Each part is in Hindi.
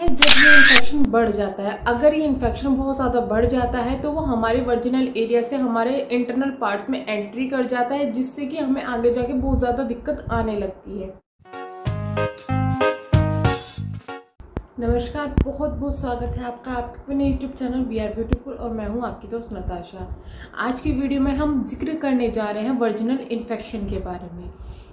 है जब ये इन्फेक्शन बढ़ जाता है। अगर ये इन्फेक्शन बहुत ज़्यादा बढ़ जाता है तो वो हमारे वर्जिनल एरिया से हमारे इंटरनल पार्ट्स में एंट्री कर जाता है, जिससे कि हमें आगे जाके बहुत ज़्यादा दिक्कत आने लगती है। नमस्कार, बहुत बहुत स्वागत है आपका आपके अपने YouTube channel we are beautiful और मैं हूँ आपकी दोस्त नताशा। आज की वीडियो में हम जिक्र करने जा रहे हैं वर्जिनल इन्फेक्शन के बारे में।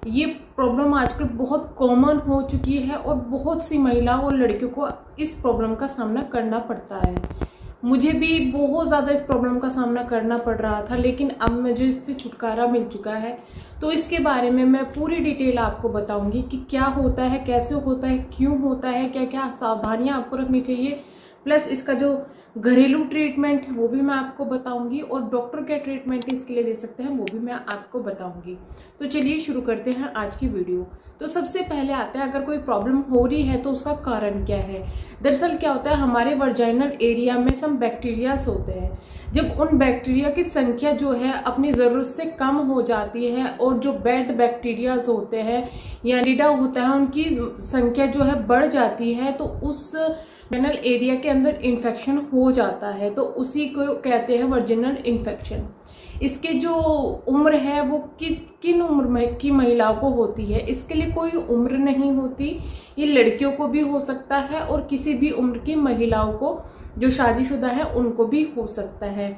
ये प्रॉब्लम आजकल बहुत कॉमन हो चुकी है और बहुत सी महिलाओं और लड़कियों को इस प्रॉब्लम का सामना करना पड़ता है। मुझे भी बहुत ज़्यादा इस प्रॉब्लम का सामना करना पड़ रहा था, लेकिन अब मुझे इससे छुटकारा मिल चुका है। तो इसके बारे में मैं पूरी डिटेल आपको बताऊंगी कि क्या होता है, कैसे होता है, क्यों होता है, क्या क्या सावधानियाँ आपको रखनी चाहिए, प्लस इसका जो घरेलू ट्रीटमेंट है वो भी मैं आपको बताऊंगी और डॉक्टर के ट्रीटमेंट इसके लिए दे सकते हैं वो भी मैं आपको बताऊंगी। तो चलिए शुरू करते हैं आज की वीडियो। तो सबसे पहले आता है, अगर कोई प्रॉब्लम हो रही है तो उसका कारण क्या है। दरअसल क्या होता है, हमारे वर्जाइनल एरिया में सम बैक्टीरियाज होते हैं। जब उन बैक्टीरिया की संख्या जो है अपनी ज़रूरत से कम हो जाती है और जो बैड बैक्टीरियाज होते हैं या लीडा होता है उनकी संख्या जो है बढ़ जाती है, तो उस वर्जिनल एरिया के अंदर इन्फेक्शन हो जाता है। तो उसी को कहते हैं वर्जिनल इन्फेक्शन। इसके जो उम्र है वो किन उम्र में की महिलाओं को होती है, इसके लिए कोई उम्र नहीं होती। ये लड़कियों को भी हो सकता है और किसी भी उम्र की महिलाओं को जो शादीशुदा है उनको भी हो सकता है।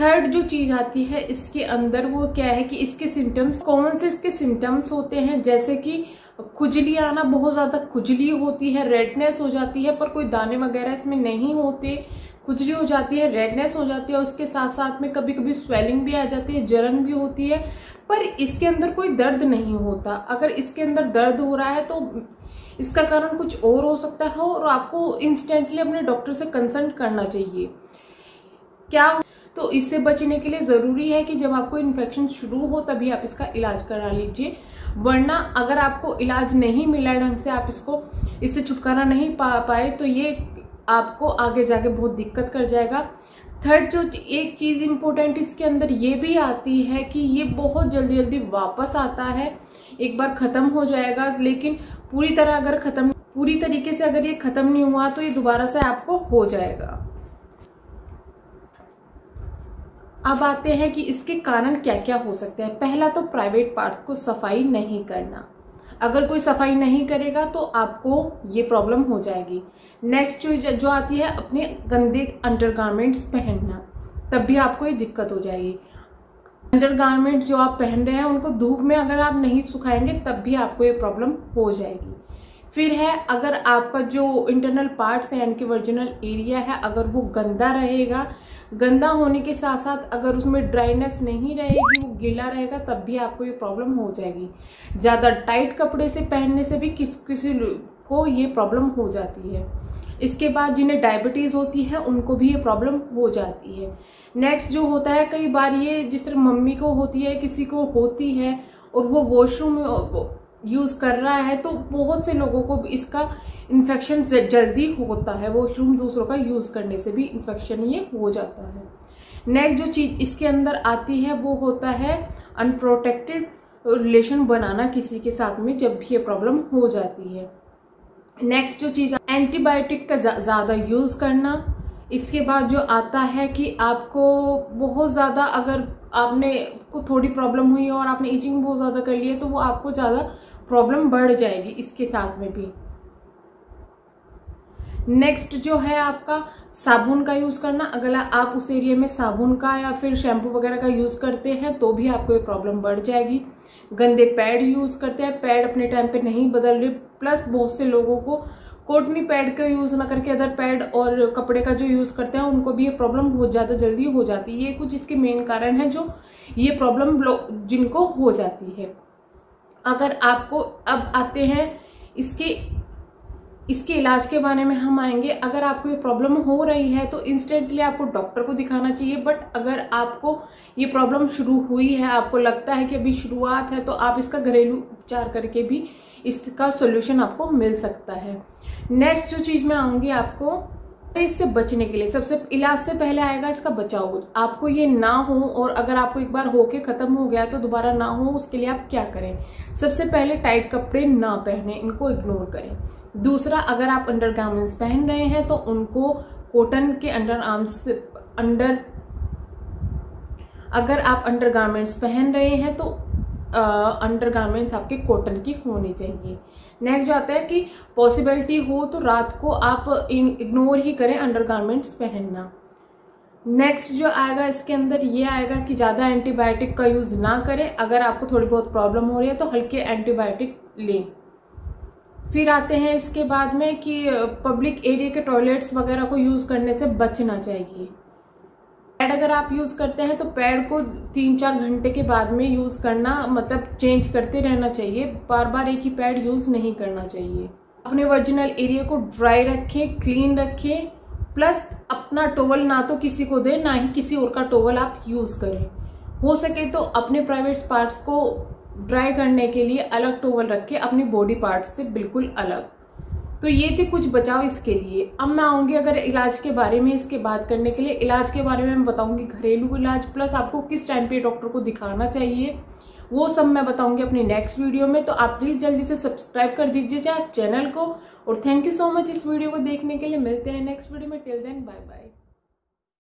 थर्ड जो चीज़ आती है इसके अंदर वो क्या है कि इसके सिम्टम्स कौन से इसके सिम्टम्स होते हैं, जैसे कि खुजली आना, बहुत ज़्यादा खुजली होती है, रेडनेस हो जाती है पर कोई दाने वगैरह इसमें नहीं होते। खुजली हो जाती है, रेडनेस हो जाती है और उसके साथ साथ में कभी कभी स्वेलिंग भी आ जाती है, जलन भी होती है, पर इसके अंदर कोई दर्द नहीं होता। अगर इसके अंदर दर्द हो रहा है तो इसका कारण कुछ और हो सकता है और आपको इंस्टेंटली अपने डॉक्टर से कंसल्ट करना चाहिए। क्या तो इससे बचने के लिए ज़रूरी है कि जब आपको इन्फेक्शन शुरू हो तभी आप इसका इलाज करा लीजिए, वरना अगर आपको इलाज नहीं मिला ढंग से, आप इससे छुटकारा नहीं पा पाए तो ये आपको आगे जाके बहुत दिक्कत कर जाएगा। थर्ड जो एक चीज़ इम्पोर्टेंट इसके अंदर ये भी आती है कि ये बहुत जल्दी जल्दी वापस आता है। एक बार ख़त्म हो जाएगा, लेकिन पूरी तरीके से अगर ये ख़त्म नहीं हुआ तो ये दोबारा से आपको हो जाएगा। अब आते हैं कि इसके कारण क्या क्या हो सकते हैं। पहला तो प्राइवेट पार्ट को सफाई नहीं करना। अगर कोई सफाई नहीं करेगा तो आपको ये प्रॉब्लम हो जाएगी। नेक्स्ट जो आती है, अपने गंदे अंडरगारमेंट्स पहनना, तब भी आपको ये दिक्कत हो जाएगी। अंडरगारमेंट्स जो आप पहन रहे हैं उनको धूप में अगर आप नहीं सुखाएंगे तब भी आपको ये प्रॉब्लम हो जाएगी। फिर है, अगर आपका जो इंटरनल पार्ट्स है यानी कि वर्जिनल एरिया है, अगर वो गंदा रहेगा, गंदा होने के साथ साथ अगर उसमें ड्राइनेस नहीं रहेगी, वो गीला रहेगा, तब भी आपको ये प्रॉब्लम हो जाएगी। ज़्यादा टाइट कपड़े से पहनने से भी किसी को ये प्रॉब्लम हो जाती है। इसके बाद जिन्हें डायबिटीज़ होती है उनको भी ये प्रॉब्लम हो जाती है। नेक्स्ट जो होता है, कई बार ये जिस तरह मम्मी को होती है, किसी को होती है और वो वॉशरूम यूज़ कर रहा है, तो बहुत से लोगों को इसका इन्फेक्शन जल्दी होता है। वॉशरूम दूसरों का यूज़ करने से भी इन्फेक्शन ये हो जाता है। नेक्स्ट जो चीज़ इसके अंदर आती है वो होता है अनप्रोटेक्टेड रिलेशन बनाना किसी के साथ में, जब भी ये प्रॉब्लम हो जाती है। नेक्स्ट जो चीज़, एंटीबायोटिक का ज़्यादा यूज़ करना। इसके बाद जो आता है कि आपको बहुत ज़्यादा, अगर आपने को थोड़ी प्रॉब्लम हुई और आपने ईचिंग बहुत ज़्यादा कर ली है तो वो आपको ज़्यादा प्रॉब्लम बढ़ जाएगी इसके साथ में भी। नेक्स्ट जो है आपका साबुन का यूज़ करना। अगर आप उस एरिया में साबुन का या फिर शैम्पू वगैरह का यूज़ करते हैं तो भी आपको ये प्रॉब्लम बढ़ जाएगी। गंदे पैड यूज़ करते हैं, पैड अपने टाइम पे नहीं बदल रहे, प्लस बहुत से लोगों को कॉटनी पैड का यूज़ ना करके अदर पैड और कपड़े का जो यूज़ करते हैं उनको भी ये प्रॉब्लम बहुत ज़्यादा जल्दी हो जाती है। ये कुछ इसके मेन कारण हैं जो ये प्रॉब्लम जिनको हो जाती है। अगर आपको, अब आते हैं इसके इलाज के बारे में हम आएंगे। अगर आपको ये प्रॉब्लम हो रही है तो इंस्टेंटली आपको डॉक्टर को दिखाना चाहिए, बट अगर आपको ये प्रॉब्लम शुरू हुई है, आपको लगता है कि अभी शुरुआत है, तो आप इसका घरेलू उपचार करके भी इसका सॉल्यूशन आपको मिल सकता है। नेक्स्ट जो चीज़ मैं आऊँगी आपको इससे बचने के लिए सबसे इलाज से पहले आएगा इसका बचाव। आपको ये ना हो, और अगर आपको एक बार होके खत्म हो गया तो दोबारा ना हो, उसके लिए आप क्या करें? सबसे पहले टाइट कपड़े ना पहने, इनको इग्नोर करें। दूसरा, अगर आप अंडर गार्मेंट्स पहन रहे हैं तो उनको कॉटन के अगर आप अंडर गार्मेंट्स पहन रहे हैं तो अंडर गार्मेंट्स आपके कॉटन की होनी चाहिए। नेक्स्ट जो आता है कि पॉसिबिलिटी हो तो रात को आप इग्नोर ही करें अंडर गारमेंट्स पहनना। नेक्स्ट जो आएगा इसके अंदर ये आएगा कि ज़्यादा एंटीबायोटिक का यूज़ ना करें। अगर आपको थोड़ी बहुत प्रॉब्लम हो रही है तो हल्के एंटीबायोटिक लें। फिर आते हैं इसके बाद में कि पब्लिक एरिया के टॉयलेट्स वगैरह को यूज़ करने से बचना चाहिए। पैड अगर आप यूज़ करते हैं तो पैड को 3-4 घंटे के बाद में यूज़ करना, मतलब चेंज करते रहना चाहिए। बार बार एक ही पैड यूज़ नहीं करना चाहिए। अपने वर्जिनल एरिया को ड्राई रखें, क्लीन रखें। प्लस अपना टोवल ना तो किसी को दें, ना ही किसी और का टोवल आप यूज़ करें। हो सके तो अपने प्राइवेट पार्ट्स को ड्राई करने के लिए अलग टोवल रखें, अपनी बॉडी पार्ट्स से बिल्कुल अलग। तो ये थे कुछ बचाव इसके लिए। अब मैं आऊँगी अगर इलाज के बारे में, इसके बात करने के लिए। इलाज के बारे में मैं बताऊँगी, घरेलू इलाज प्लस आपको किस टाइम पे डॉक्टर को दिखाना चाहिए, वो सब मैं बताऊँगी अपनी नेक्स्ट वीडियो में। तो आप प्लीज़ जल्दी से सब्सक्राइब कर दीजिए आप चैनल को, और थैंक यू सो मच इस वीडियो को देखने के लिए। मिलते हैं नेक्स्ट वीडियो में। Till then bye bye.